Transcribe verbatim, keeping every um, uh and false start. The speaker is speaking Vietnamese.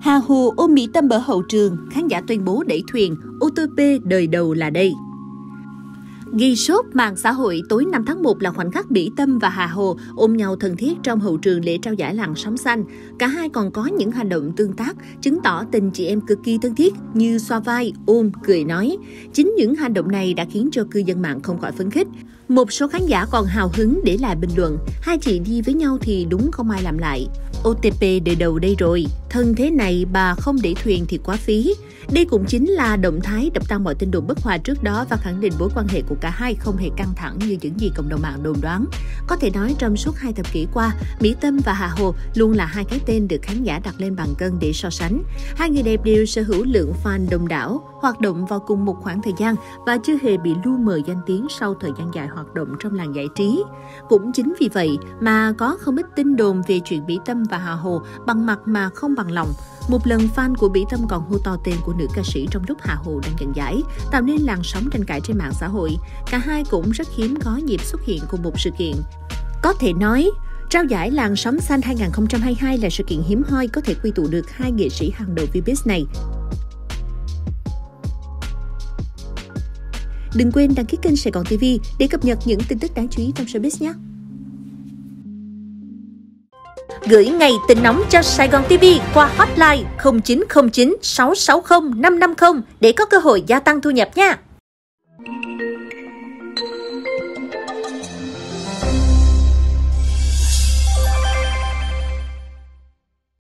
Hà Hồ ôm Mỹ Tâm ở hậu trường, khán giả tuyên bố đẩy thuyền, ô tê pê đời đầu là đây. Ghi sốt mạng xã hội tối năm tháng một là khoảnh khắc Mỹ Tâm và Hà Hồ ôm nhau thân thiết trong hậu trường lễ trao giải Làn Sóng Xanh. Cả hai còn có những hành động tương tác, chứng tỏ tình chị em cực kỳ thân thiết như xoa vai, ôm, cười nói. Chính những hành động này đã khiến cho cư dân mạng không khỏi phấn khích. Một số khán giả còn hào hứng để lại bình luận, hai chị đi với nhau thì đúng không ai làm lại. ô tê pê đời đầu đây rồi, thân thế này bà không để thuyền thì quá phí. Đây cũng chính là động thái đập tan mọi tin đồn bất hòa trước đó và khẳng định mối quan hệ của cả hai không hề căng thẳng như những gì cộng đồng mạng đồn đoán. Có thể nói trong suốt hai thập kỷ qua, Mỹ Tâm và Hà Hồ luôn là hai cái tên được khán giả đặt lên bàn cân để so sánh. Hai người đẹp đều sở hữu lượng fan đông đảo, hoạt động vào cùng một khoảng thời gian và chưa hề bị lu mờ danh tiếng sau thời gian dài hoạt động trong làng giải trí. Cũng chính vì vậy mà có không ít tin đồn về chuyện Mỹ Tâm và Hà Hồ bằng mặt mà không bằng lòng. Một lần fan của Mỹ Tâm còn hô to tên của nữ ca sĩ trong lúc Hà Hồ đang nhận giải, tạo nên làn sóng tranh cãi trên mạng xã hội. Cả hai cũng rất hiếm có dịp xuất hiện cùng một sự kiện. Có thể nói, trao giải Làn Sóng Xanh hai không hai hai là sự kiện hiếm hoi có thể quy tụ được hai nghệ sĩ hàng đầu VBiz này. Đừng quên đăng ký kênh SaigonTV để cập nhật những tin tức đáng chú ý trong showbiz nhé! Gửi ngày tin nóng cho SaigonTV qua hotline không chín không chín sáu sáu không năm năm không để có cơ hội gia tăng thu nhập nha!